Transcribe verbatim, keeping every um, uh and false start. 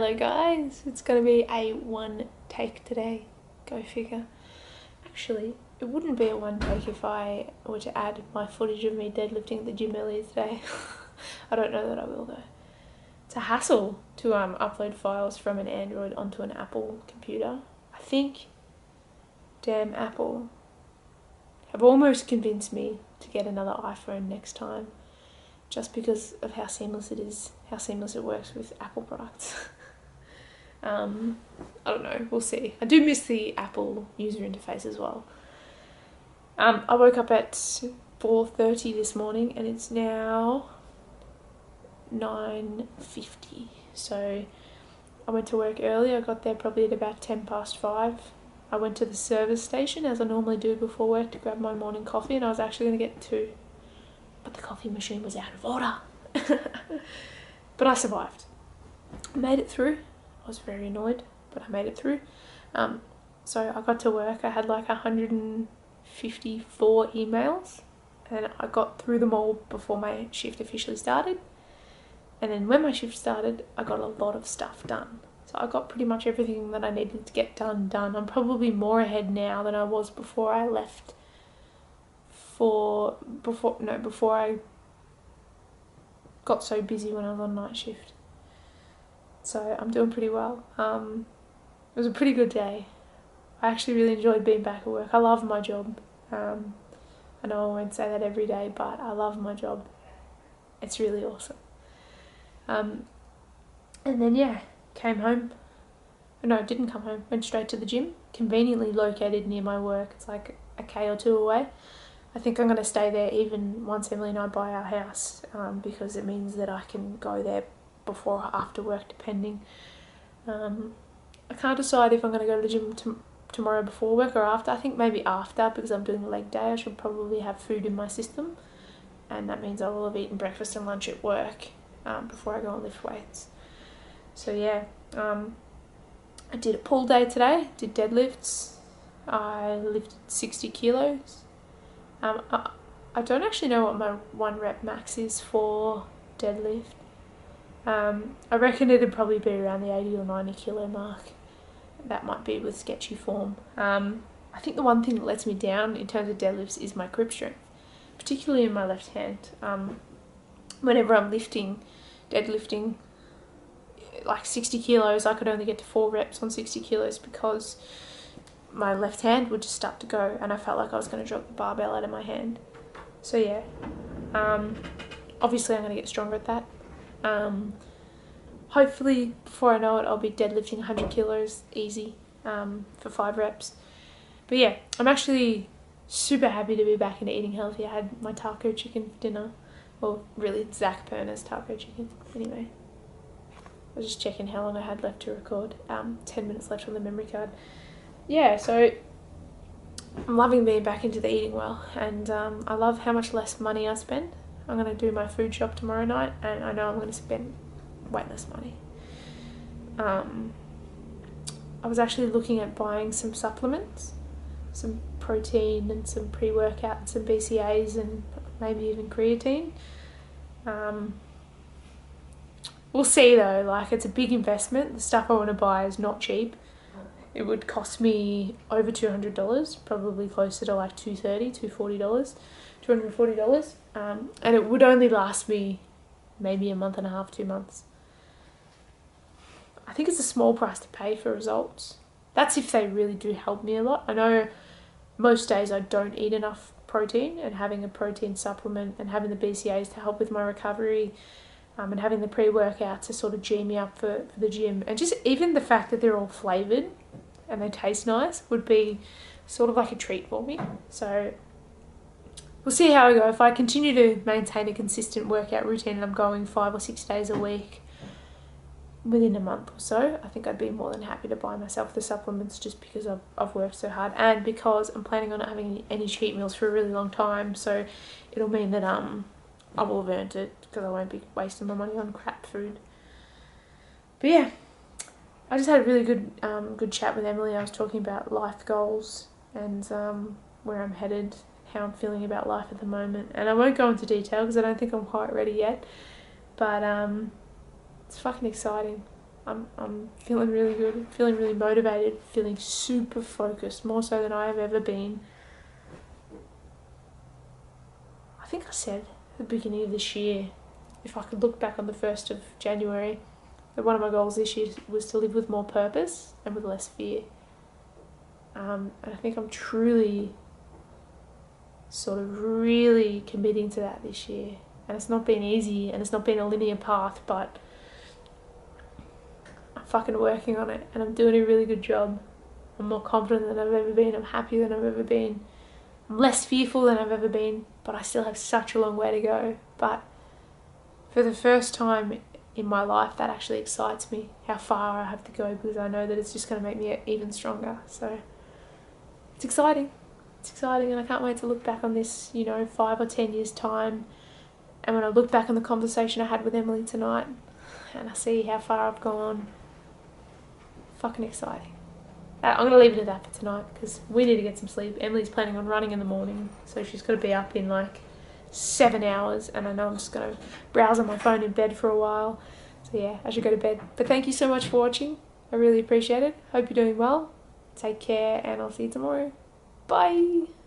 Hello guys, it's gonna be a one take today, go figure. Actually, it wouldn't be a one take if I were to add my footage of me deadlifting at the gym earlier today. I don't know that I will though. It's a hassle to um, upload files from an Android onto an Apple computer. I think, damn Apple, have almost convinced me to get another iPhone next time. Just because of how seamless it is, how seamless it works with Apple products. um, I don't know, we'll see. I do miss the Apple user interface as well. Um, I woke up at four thirty this morning and it's now nine fifty. So I went to work early, I got there probably at about ten past five. I went to the service station as I normally do before work to grab my morning coffee, and I was actually going to get two. But the coffee machine was out of order. But I survived. I made it through. I was very annoyed, but I made it through. Um, so I got to work. I had like one hundred fifty-four emails, and I got through them all before my shift officially started. And then when my shift started, I got a lot of stuff done. So I got pretty much everything that I needed to get done done. I'm probably more ahead now than I was before I left. For before no before I got so busy when I was on night shift, so I'm doing pretty well. Um, it was a pretty good day. I actually really enjoyed being back at work. I love my job. Um, I know I won't say that every day, but I love my job. It's really awesome. Um, and then yeah, came home. No, didn't come home. Went straight to the gym, conveniently located near my work. It's like a k or two away. I think I'm going to stay there even once Emily and I buy our house, um, because it means that I can go there before or after work, depending. Um, I can't decide if I'm going to go to the gym to tomorrow before work or after. I think maybe after, because I'm doing a leg day. I should probably have food in my system, and that means I will have eaten breakfast and lunch at work um, before I go and lift weights. So yeah, um, I did a pull day today, did deadlifts. I lifted sixty kilos. Um, I, I don't actually know what my one rep max is for deadlift. Um, I reckon it'd probably be around the eighty or ninety kilo mark. That might be with sketchy form. Um, I think the one thing that lets me down in terms of deadlifts is my grip strength, particularly in my left hand. Um, whenever I'm lifting, deadlifting, like sixty kilos, I could only get to four reps on sixty kilos because my left hand would just start to go, and I felt like I was going to drop the barbell out of my hand. So yeah, um, obviously I'm going to get stronger at that. Um, hopefully before I know it, I'll be deadlifting one hundred kilos easy um, for five reps. But yeah, I'm actually super happy to be back into eating healthy. I had my taco chicken for dinner, well really it's Zach Perna's taco chicken. Anyway, I was just checking how long I had left to record. Um, ten minutes left on the memory card. Yeah, so I'm loving being back into the eating well, and um, I love how much less money I spend. I'm going to do my food shop tomorrow night, and I know I'm going to spend way less money. Um, I was actually looking at buying some supplements, some protein and some pre-workout and some B C As and maybe even creatine. Um, we'll see though, like it's a big investment. The stuff I want to buy is not cheap. It would cost me over two hundred dollars, probably closer to like two thirty, two forty dollars, two hundred forty dollars, um, and it would only last me maybe a month and a half, two months. I think it's a small price to pay for results. That's if they really do help me a lot. I know most days I don't eat enough protein, and having a protein supplement and having the B C As to help with my recovery, um, and having the pre-workout to sort of G me up for, for the gym, and just even the fact that they're all flavoured and they taste nice would be sort of like a treat for me. So we'll see how I go. If I continue to maintain a consistent workout routine and I'm going five or six days a week within a month or so, I think I'd be more than happy to buy myself the supplements, just because I've, I've worked so hard, and because I'm planning on not having any cheat meals for a really long time, so it'll mean that um I will have earned it, because I won't be wasting my money on crap food. But yeah, I just had a really good um, good chat with Emily. I was talking about life goals and um, where I'm headed, how I'm feeling about life at the moment. And I won't go into detail because I don't think I'm quite ready yet. But um, it's fucking exciting. I'm, I'm feeling really good, feeling really motivated, feeling super focused, more so than I have ever been. I think I said at the beginning of this year, if I could look back on the first of January, that one of my goals this year was to live with more purpose and with less fear. Um, and I think I'm truly sort of really committing to that this year. And it's not been easy, and it's not been a linear path, but I'm fucking working on it, and I'm doing a really good job. I'm more confident than I've ever been. I'm happier than I've ever been. I'm less fearful than I've ever been, but I still have such a long way to go. But for the first time in my life, that actually excites me, how far I have to go, because I know that it's just going to make me even stronger. So it's exciting. It's exciting, and I can't wait to look back on this, you know, five or ten years' time. And when I look back on the conversation I had with Emily tonight, and I see how far I've gone, fucking exciting. Uh, I'm going to leave it at that for tonight, because we need to get some sleep. Emily's planning on running in the morning, so she's got to be up in like seven hours, and I know I'm just going to browse on my phone in bed for a while. So yeah, I should go to bed. But thank you so much for watching. I really appreciate it. Hope you're doing well. Take care, and I'll see you tomorrow. Bye!